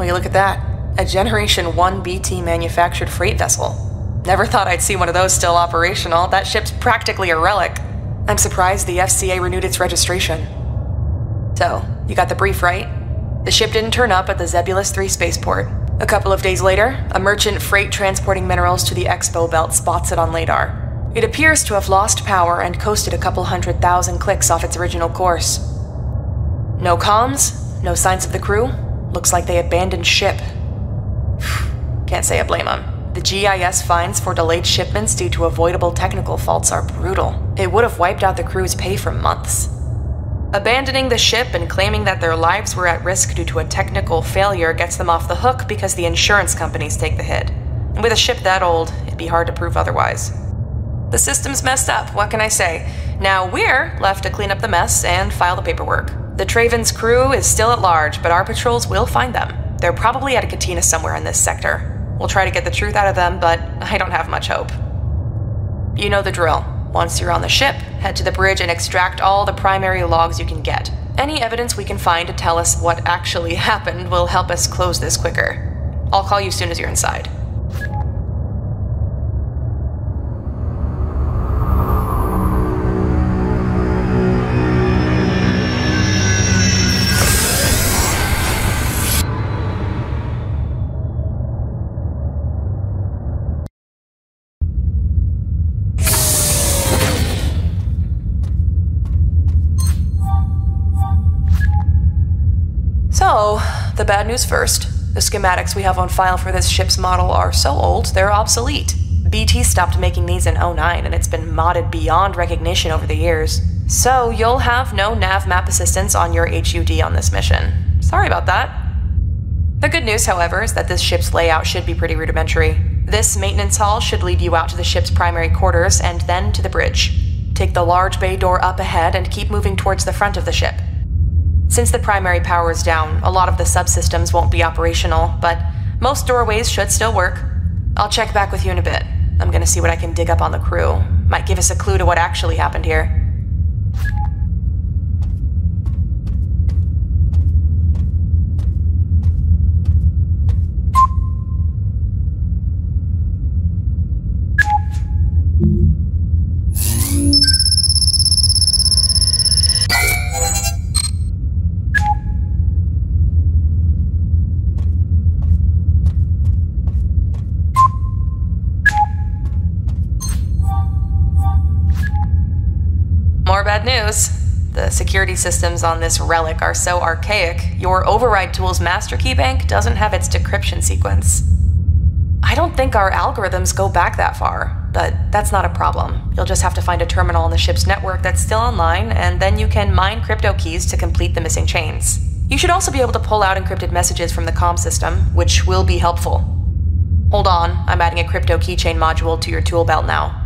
Will you look at that? A Generation 1 BT manufactured freight vessel. Never thought I'd see one of those still operational. That ship's practically a relic. I'm surprised the FCA renewed its registration. So, you got the brief, right? The ship didn't turn up at the Zebulus 3 spaceport. A couple of days later, a merchant freight transporting minerals to the expo belt spots it on LADAR. It appears to have lost power and coasted a couple 100,000 clicks off its original course. No comms, no signs of the crew. Looks like they abandoned ship. Can't say I blame them. The GIS fines for delayed shipments due to avoidable technical faults are brutal. It would have wiped out the crew's pay for months. Abandoning the ship and claiming that their lives were at risk due to a technical failure gets them off the hook because the insurance companies take the hit. And with a ship that old, it'd be hard to prove otherwise. The system's messed up, what can I say? Now we're left to clean up the mess and file the paperwork. The Travan's crew is still at large, but our patrols will find them. They're probably at a cantina somewhere in this sector. We'll try to get the truth out of them, but I don't have much hope. You know the drill. Once you're on the ship, head to the bridge and extract all the primary logs you can get. Any evidence we can find to tell us what actually happened will help us close this quicker. I'll call you as soon as you're inside. So, the bad news first. The schematics we have on file for this ship's model are so old, they're obsolete. BT stopped making these in '09, and it's been modded beyond recognition over the years. So, you'll have no nav map assistance on your HUD on this mission. Sorry about that. The good news, however, is that this ship's layout should be pretty rudimentary. This maintenance hall should lead you out to the ship's primary quarters and then to the bridge. Take the large bay door up ahead and keep moving towards the front of the ship. Since the primary power is down, a lot of the subsystems won't be operational, but most doorways should still work. I'll check back with you in a bit. I'm gonna see what I can dig up on the crew. Might give us a clue to what actually happened here. Bad news. The security systems on this relic are so archaic, your override tool's master key bank doesn't have its decryption sequence. I don't think our algorithms go back that far, but that's not a problem. You'll just have to find a terminal on the ship's network that's still online, and then you can mine crypto keys to complete the missing chains. You should also be able to pull out encrypted messages from the comm system, which will be helpful. Hold on, I'm adding a crypto keychain module to your tool belt now.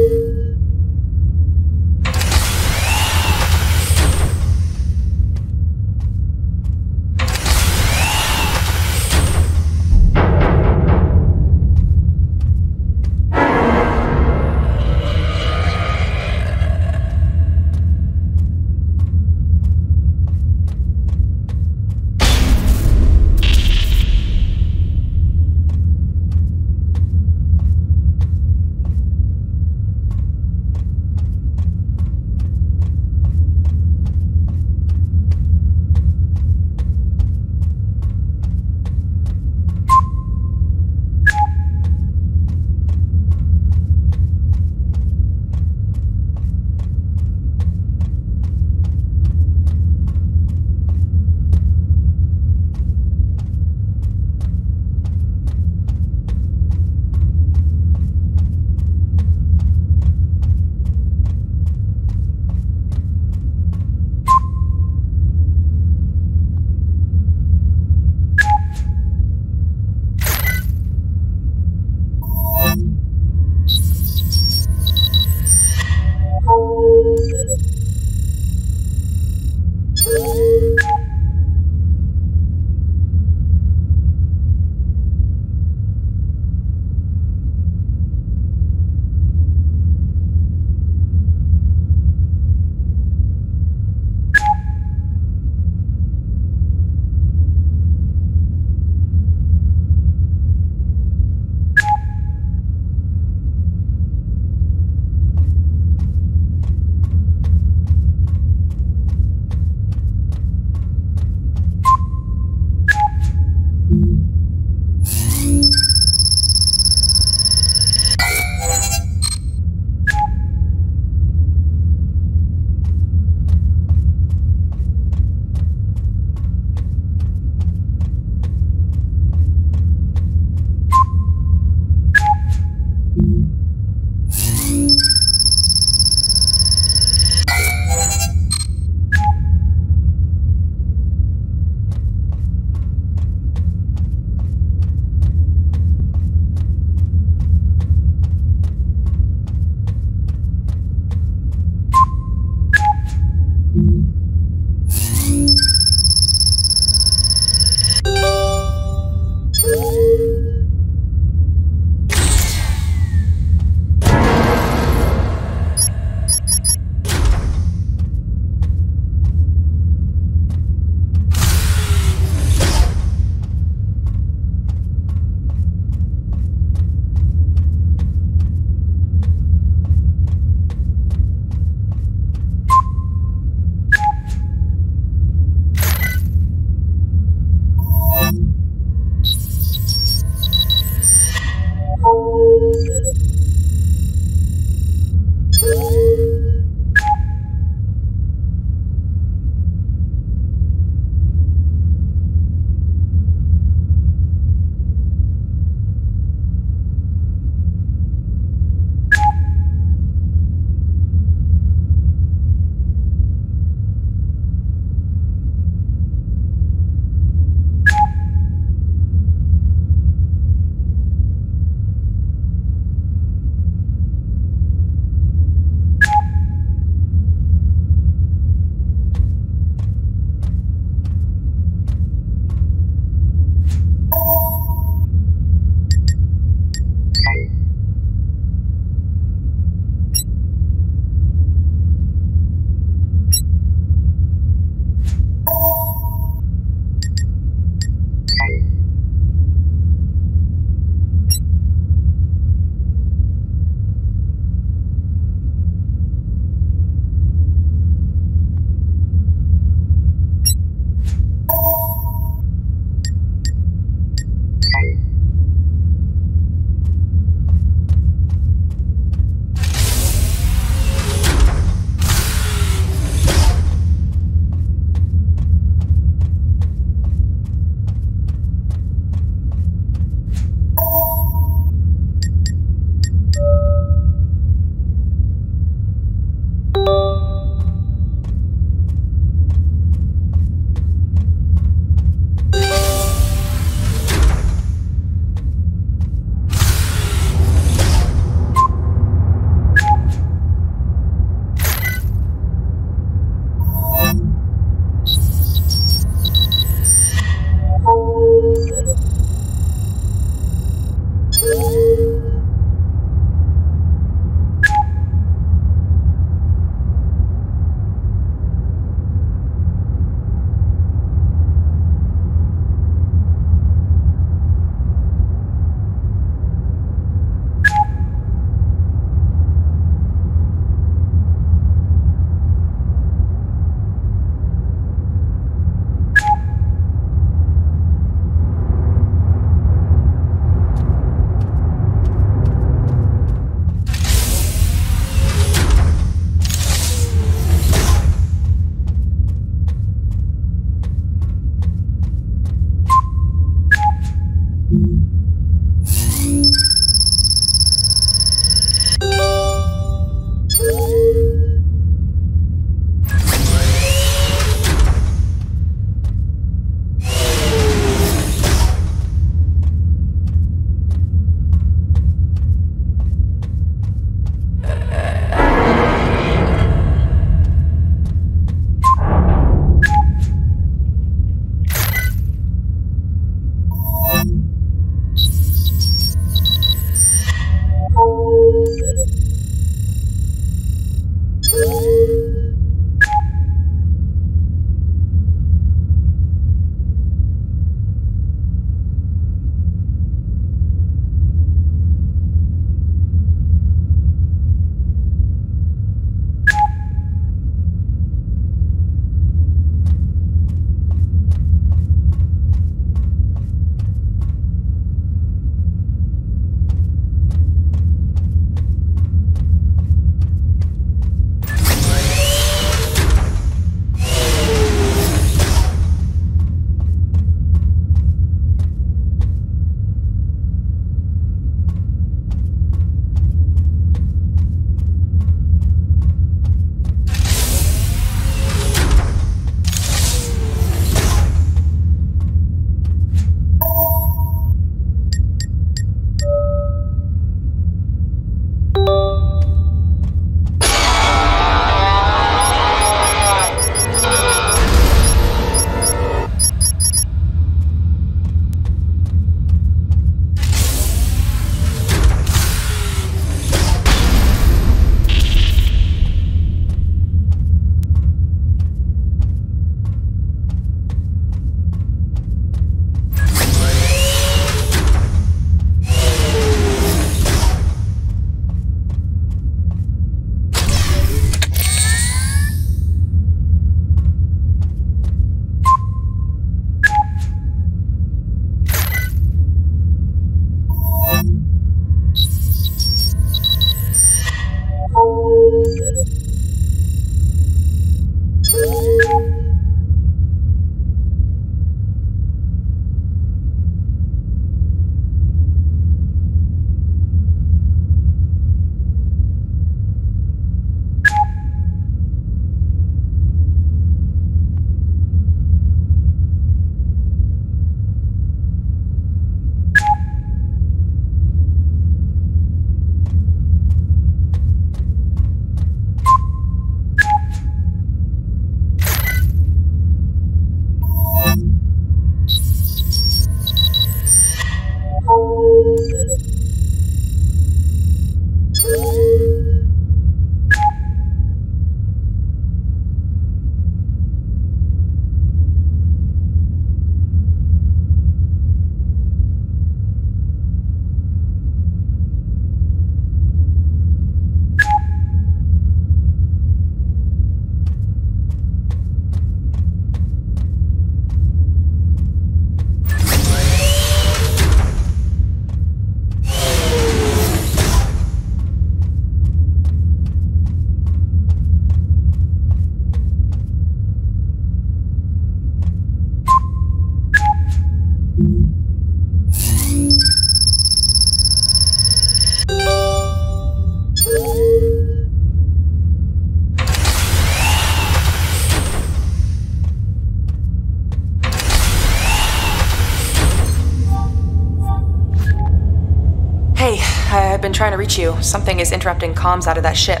I've been trying to reach you. Something is interrupting comms out of that ship.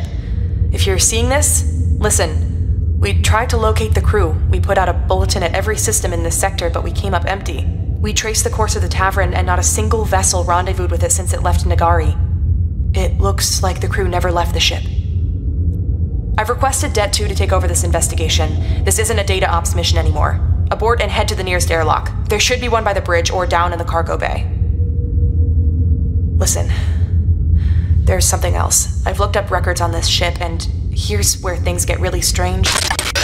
If you're seeing this, listen. We tried to locate the crew. We put out a bulletin at every system in this sector, but we came up empty. We traced the course of the Tavern, and not a single vessel rendezvoused with it since it left Nagari. It looks like the crew never left the ship. I've requested DET-2 to take over this investigation. This isn't a data ops mission anymore. Abort and head to the nearest airlock. There should be one by the bridge or down in the cargo bay. Listen, there's something else. I've looked up records on this ship, and here's where things get really strange.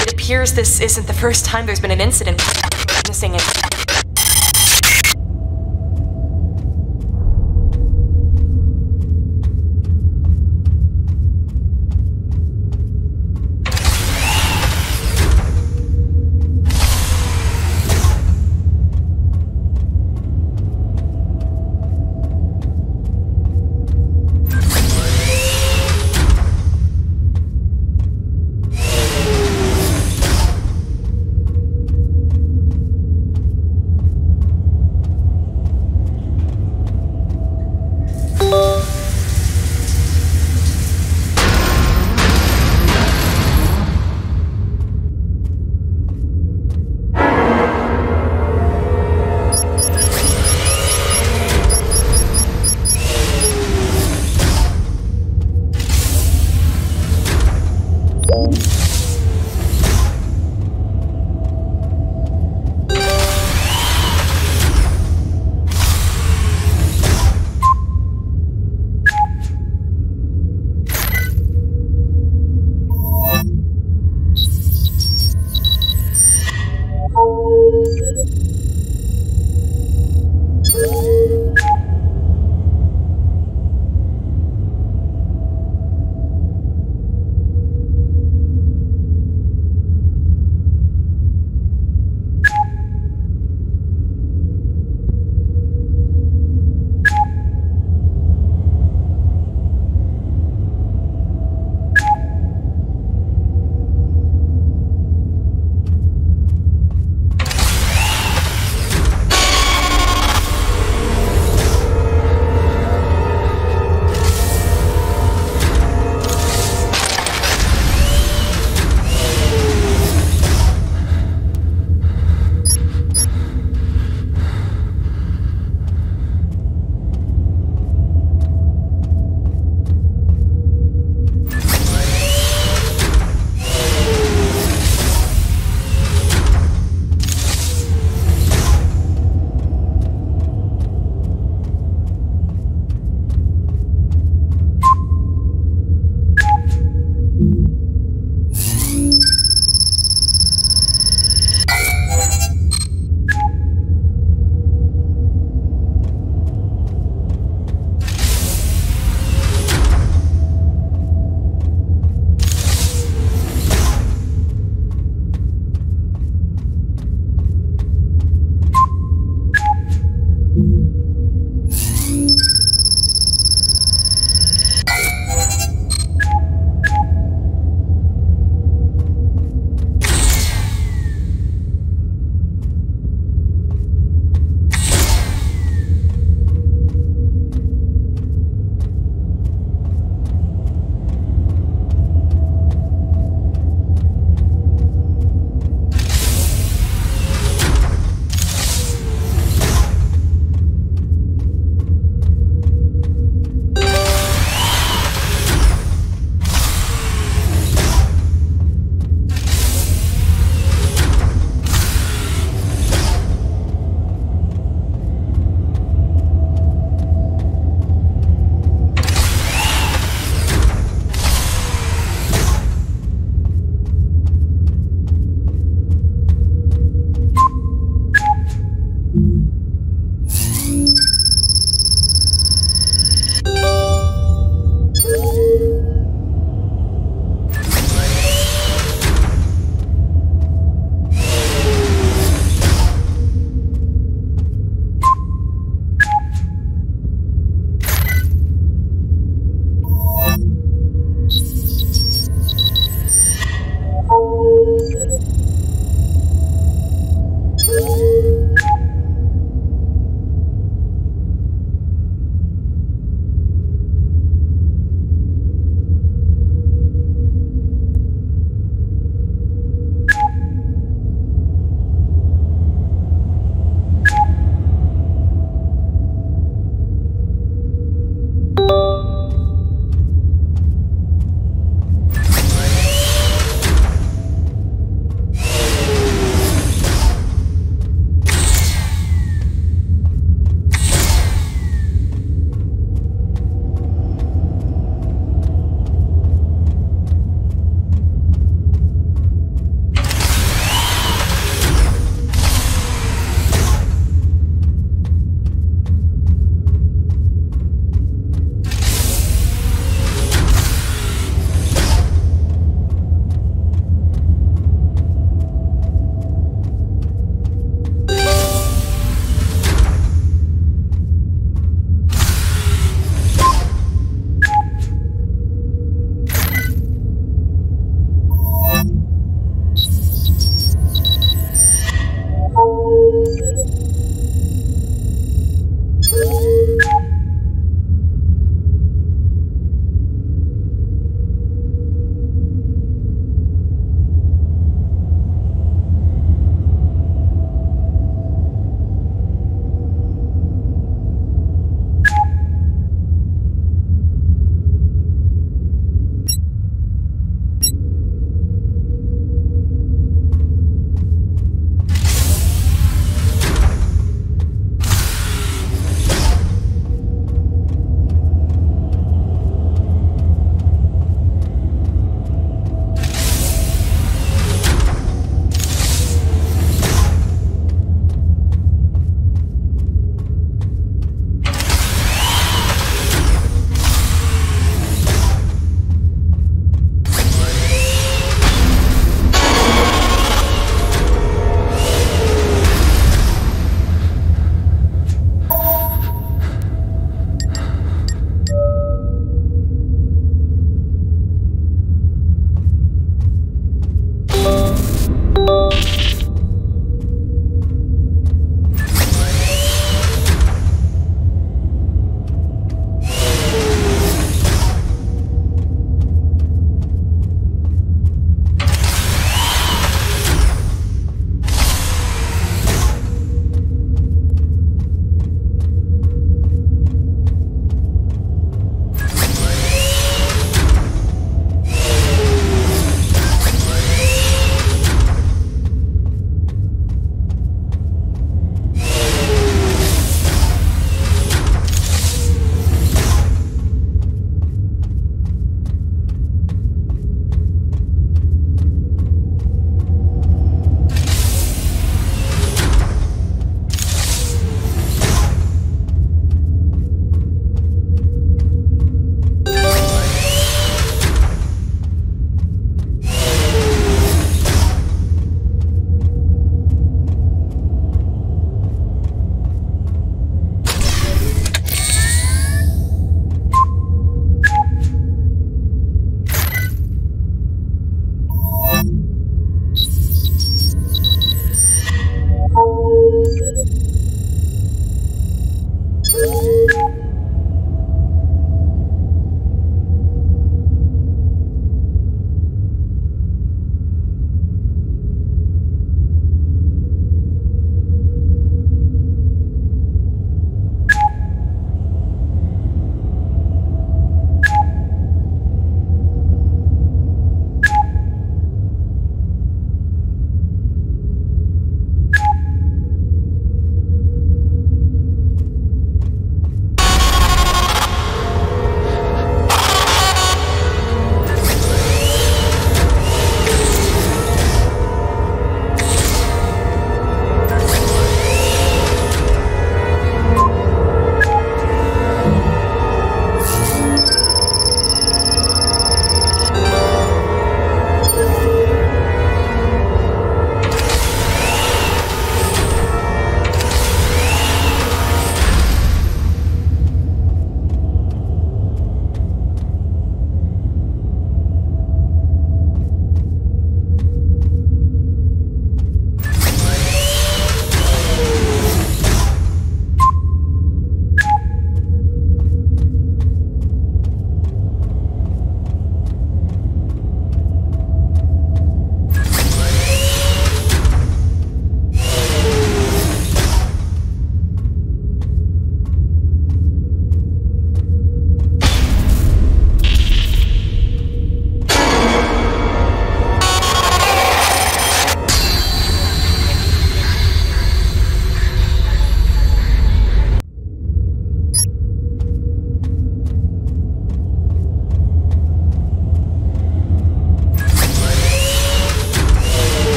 It appears this isn't the first time there's been an incident witnessing it.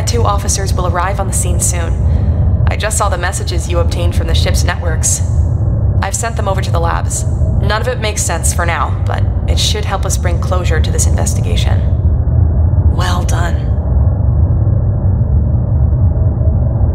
DET-2 officers will arrive on the scene soon. I just saw the messages you obtained from the ship's networks. I've sent them over to the labs. None of it makes sense for now, but it should help us bring closure to this investigation. Well done.